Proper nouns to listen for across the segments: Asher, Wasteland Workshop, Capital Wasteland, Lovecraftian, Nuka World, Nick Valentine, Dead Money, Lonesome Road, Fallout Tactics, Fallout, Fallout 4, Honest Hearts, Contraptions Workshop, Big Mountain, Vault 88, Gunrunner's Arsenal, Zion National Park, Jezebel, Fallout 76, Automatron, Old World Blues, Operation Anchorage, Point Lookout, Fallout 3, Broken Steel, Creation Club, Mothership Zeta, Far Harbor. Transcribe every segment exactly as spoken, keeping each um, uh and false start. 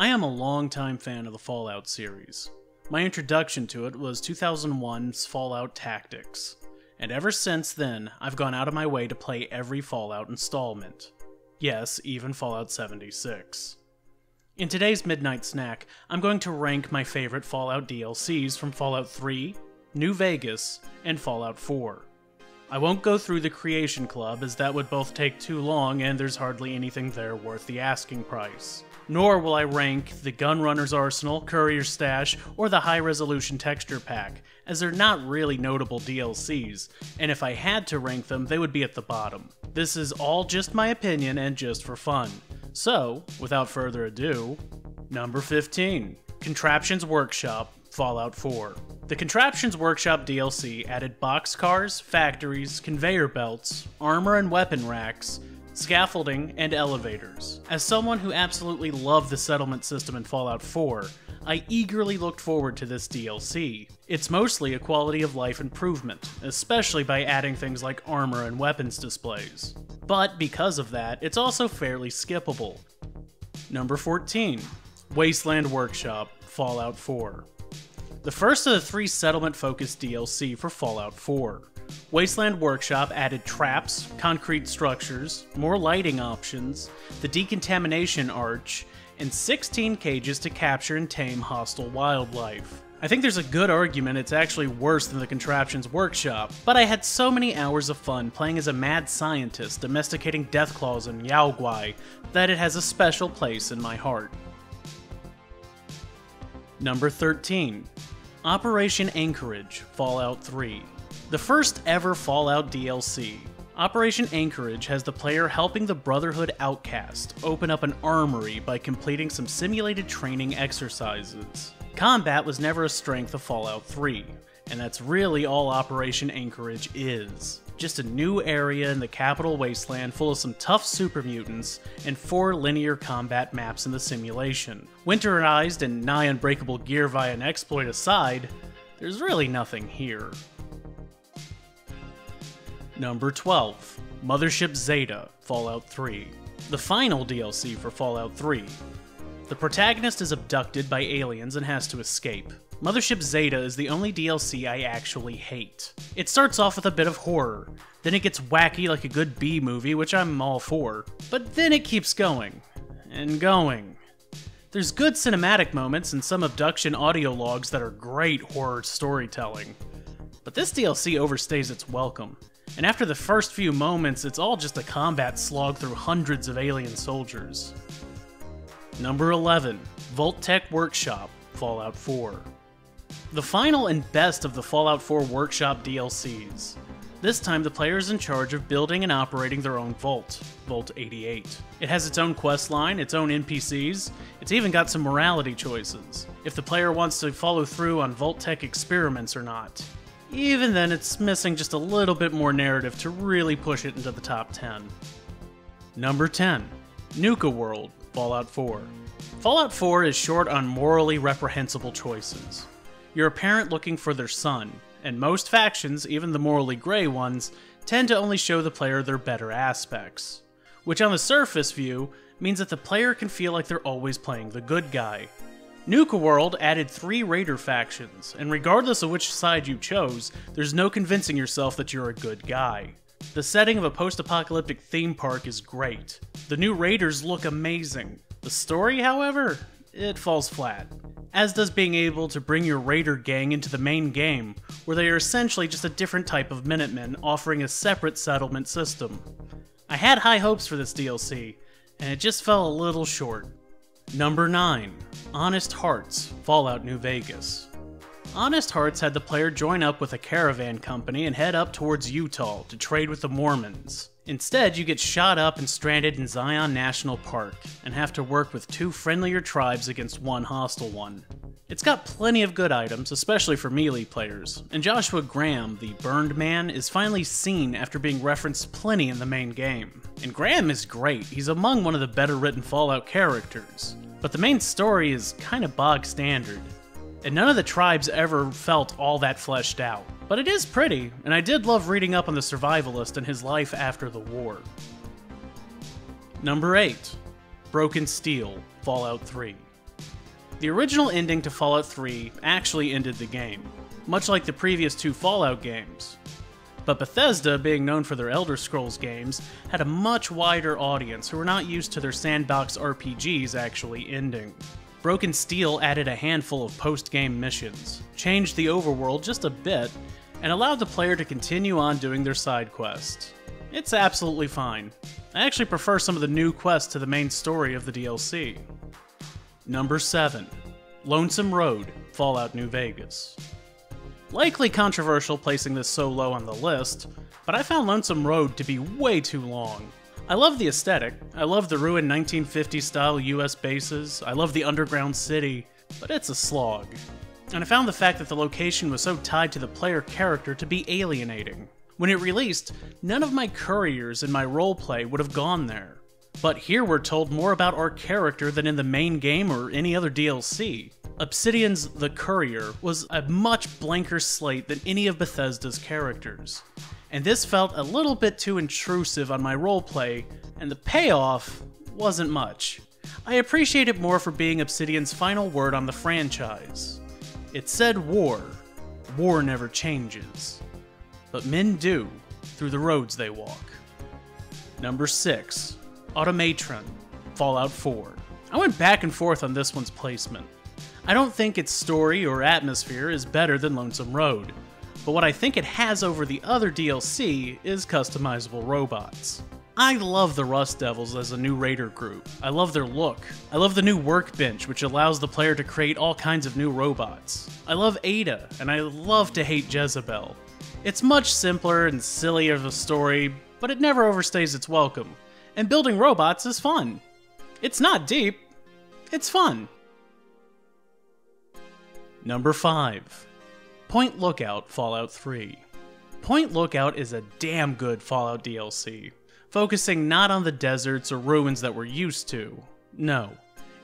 I am a longtime fan of the Fallout series. My introduction to it was two thousand one's Fallout Tactics, and ever since then, I've gone out of my way to play every Fallout installment. Yes, even Fallout seventy-six. In today's Midnight Snack, I'm going to rank my favorite Fallout D L Cs from Fallout three, New Vegas, and Fallout four. I won't go through the Creation Club, as that would both take too long and there's hardly anything there worth the asking price. Nor will I rank the Gunrunner's Arsenal, Courier's Stash, or the High Resolution Texture Pack, as they're not really notable D L Cs, and if I had to rank them, they would be at the bottom. This is all just my opinion and just for fun. So, without further ado, number fifteen, Contraptions Workshop, Fallout four. The Contraptions Workshop D L C added boxcars, factories, conveyor belts, armor and weapon racks, scaffolding, and elevators. As someone who absolutely loved the settlement system in Fallout four, I eagerly looked forward to this D L C. It's mostly a quality of life improvement, especially by adding things like armor and weapons displays. But because of that, it's also fairly skippable. Number fourteen, Wasteland Workshop, Fallout four. The first of the three settlement-focused D L C for Fallout four. Wasteland Workshop added traps, concrete structures, more lighting options, the decontamination arch, and sixteen cages to capture and tame hostile wildlife. I think there's a good argument it's actually worse than the Contraptions Workshop, but I had so many hours of fun playing as a mad scientist domesticating deathclaws and yaoguai that it has a special place in my heart. Number thirteen, Operation Anchorage, Fallout three. The first ever Fallout D L C, Operation Anchorage has the player helping the Brotherhood outcast open up an armory by completing some simulated training exercises. Combat was never a strength of Fallout three, and that's really all Operation Anchorage is. Just a new area in the Capital Wasteland full of some tough super mutants and four linear combat maps in the simulation. Winterized and nigh-unbreakable gear via an exploit aside, there's really nothing here. Number twelve, Mothership Zeta, Fallout three. The final D L C for Fallout three. The protagonist is abducted by aliens and has to escape. Mothership Zeta is the only D L C I actually hate. It starts off with a bit of horror, then it gets wacky like a good B-movie, which I'm all for, but then it keeps going, and going. There's good cinematic moments and some abduction audio logs that are great horror storytelling, but this D L C overstays its welcome. And after the first few moments, it's all just a combat slog through hundreds of alien soldiers. Number eleven, Vault-Tec Workshop, Fallout four. The final and best of the Fallout four Workshop D L Cs. This time the player is in charge of building and operating their own vault, Vault eighty-eight. It has its own questline, its own N P Cs, it's even got some morality choices, if the player wants to follow through on Vault-Tec experiments or not. Even then, it's missing just a little bit more narrative to really push it into the top ten. Number ten, Nuka World, Fallout four. Fallout four is short on morally reprehensible choices. You're a parent looking for their son, and most factions, even the morally gray ones, tend to only show the player their better aspects, which on the surface view means that the player can feel like they're always playing the good guy. Nuka World added three raider factions, and regardless of which side you chose, there's no convincing yourself that you're a good guy. The setting of a post-apocalyptic theme park is great. The new raiders look amazing. The story, however, it falls flat. As does being able to bring your raider gang into the main game, where they are essentially just a different type of Minutemen offering a separate settlement system. I had high hopes for this D L C, and it just fell a little short. Number nine, Honest Hearts, Fallout New Vegas. Honest Hearts had the player join up with a caravan company and head up towards Utah to trade with the Mormons. Instead, you get shot up and stranded in Zion National Park, and have to work with two friendlier tribes against one hostile one. It's got plenty of good items, especially for melee players, and Joshua Graham, the Burned Man, is finally seen after being referenced plenty in the main game. And Graham is great, he's among one of the better written Fallout characters, but the main story is kinda bog standard, and none of the tribes ever felt all that fleshed out. But it is pretty, and I did love reading up on the survivalist and his life after the war. Number eight, Broken Steel, Fallout three. The original ending to Fallout three actually ended the game, much like the previous two Fallout games. But Bethesda, being known for their Elder Scrolls games, had a much wider audience who were not used to their sandbox R P Gs actually ending. Broken Steel added a handful of post-game missions, changed the overworld just a bit, and allowed the player to continue on doing their side quests. It's absolutely fine. I actually prefer some of the new quests to the main story of the D L C. Number seven. Lonesome Road, Fallout New Vegas. Likely controversial placing this so low on the list, but I found Lonesome Road to be way too long. I love the aesthetic, I love the ruined nineteen fifties style U S bases, I love the underground city, but it's a slog. And I found the fact that the location was so tied to the player character to be alienating. When it released, none of my couriers in my roleplay would have gone there. But here we're told more about our character than in the main game or any other D L C. Obsidian's The Courier was a much blanker slate than any of Bethesda's characters, and this felt a little bit too intrusive on my roleplay, and the payoff wasn't much. I appreciate it more for being Obsidian's final word on the franchise. It said war. War never changes. But men do, through the roads they walk. Number six. Automatron, Fallout four. I went back and forth on this one's placement. I don't think its story or atmosphere is better than Lonesome Road, but what I think it has over the other D L C is customizable robots. I love the Rust Devils as a new raider group. I love their look. I love the new workbench, which allows the player to create all kinds of new robots. I love Ada, and I love to hate Jezebel. It's much simpler and sillier of a story, but it never overstays its welcome. And building robots is fun. It's not deep, it's fun. Number five. Point Lookout, Fallout three. Point Lookout is a damn good Fallout D L C, focusing not on the deserts or ruins that we're used to. No,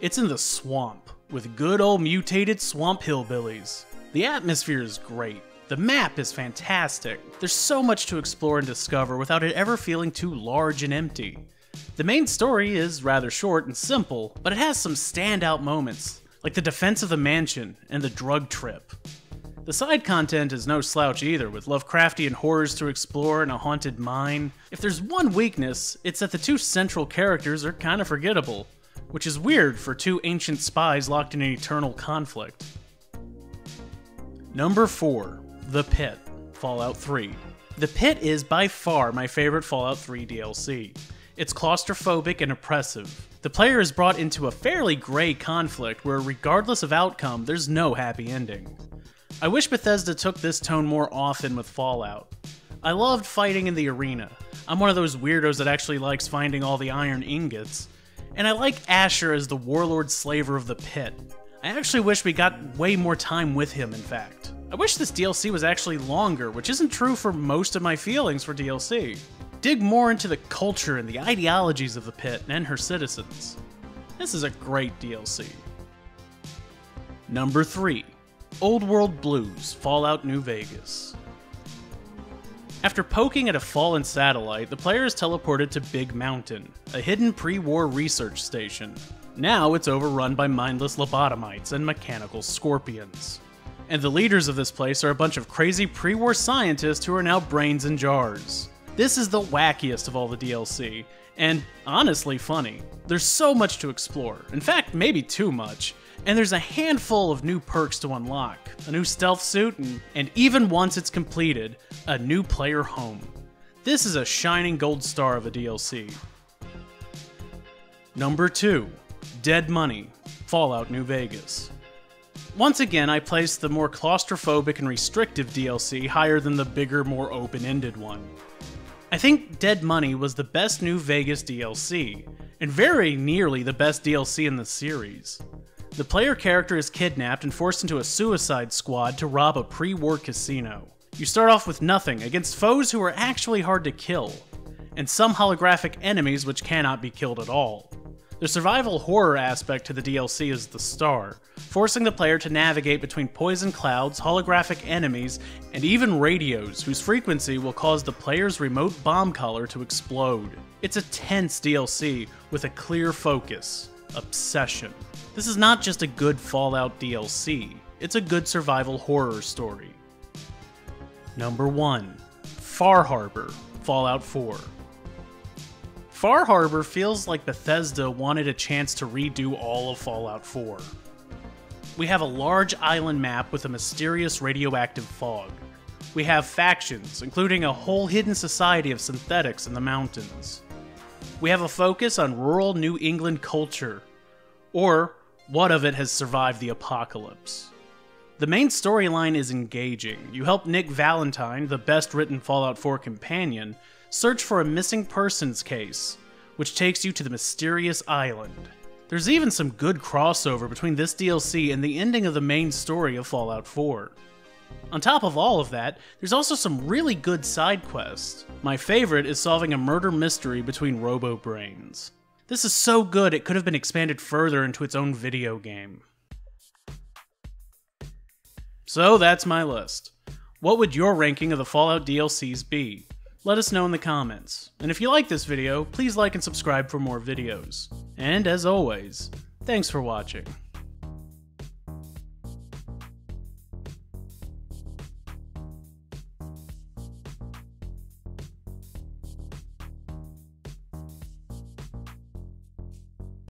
it's in the swamp, with good old mutated swamp hillbillies. The atmosphere is great. The map is fantastic. There's so much to explore and discover without it ever feeling too large and empty. The main story is rather short and simple, but it has some standout moments, like the defense of the mansion and the drug trip. The side content is no slouch either, with Lovecraftian horrors to explore and a haunted mine. If there's one weakness, it's that the two central characters are kind of forgettable, which is weird for two ancient spies locked in an eternal conflict. Number four. The Pit, Fallout three. The Pit is by far my favorite Fallout three D L C. It's claustrophobic and oppressive. The player is brought into a fairly gray conflict where, regardless of outcome, there's no happy ending. I wish Bethesda took this tone more often with Fallout. I loved fighting in the arena. I'm one of those weirdos that actually likes finding all the iron ingots. And I like Asher as the warlord slaver of the Pit. I actually wish we got way more time with him, in fact. I wish this D L C was actually longer, which isn't true for most of my feelings for D L C. Dig more into the culture and the ideologies of the Pit and her citizens. This is a great D L C. Number three. Old World Blues, Fallout New Vegas. After poking at a fallen satellite, the player is teleported to Big Mountain, a hidden pre-war research station. Now it's overrun by mindless lobotomites and mechanical scorpions. And the leaders of this place are a bunch of crazy pre-war scientists who are now brains in jars. This is the wackiest of all the D L C, and honestly funny. There's so much to explore, in fact maybe too much, and there's a handful of new perks to unlock, a new stealth suit, and, and even once it's completed, a new player home. This is a shining gold star of a D L C. Number two. Dead Money, Fallout New Vegas. Once again, I placed the more claustrophobic and restrictive D L C higher than the bigger, more open-ended one. I think Dead Money was the best New Vegas D L C, and very nearly the best D L C in the series. The player character is kidnapped and forced into a suicide squad to rob a pre-war casino. You start off with nothing against foes who are actually hard to kill, and some holographic enemies which cannot be killed at all. The survival horror aspect to the D L C is the star, forcing the player to navigate between poison clouds, holographic enemies, and even radios whose frequency will cause the player's remote bomb collar to explode. It's a tense D L C with a clear focus, obsession. This is not just a good Fallout D L C, it's a good survival horror story. Number one. Far Harbor, Fallout four. Far Harbor feels like Bethesda wanted a chance to redo all of Fallout four. We have a large island map with a mysterious radioactive fog. We have factions, including a whole hidden society of synthetics in the mountains. We have a focus on rural New England culture, or what of it has survived the apocalypse. The main storyline is engaging. You help Nick Valentine, the best-written Fallout four companion, search for a missing persons case, which takes you to the mysterious island. There's even some good crossover between this D L C and the ending of the main story of Fallout four. On top of all of that, there's also some really good side quests. My favorite is solving a murder mystery between Robo-Brains. This is so good it could have been expanded further into its own video game. So that's my list. What would your ranking of the Fallout D L Cs be? Let us know in the comments. And if you like this video, please like and subscribe for more videos. And as always, thanks for watching.